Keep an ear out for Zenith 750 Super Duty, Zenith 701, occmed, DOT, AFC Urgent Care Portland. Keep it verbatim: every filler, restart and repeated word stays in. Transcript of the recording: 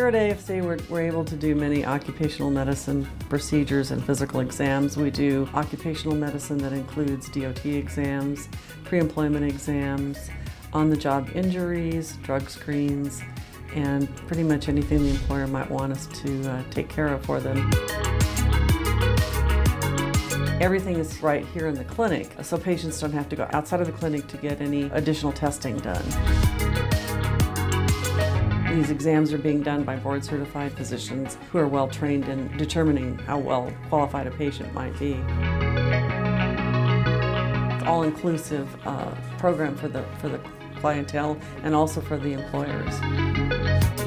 Here at A F C, we're, we're able to do many occupational medicine procedures and physical exams. We do occupational medicine that includes D O T exams, pre-employment exams, on-the-job injuries, drug screens, and pretty much anything the employer might want us to uh, take care of for them. Everything is right here in the clinic, so patients don't have to go outside of the clinic to get any additional testing done. These exams are being done by board-certified physicians who are well-trained in determining how well-qualified a patient might be. All-inclusive uh, program for the, for the clientele and also for the employers.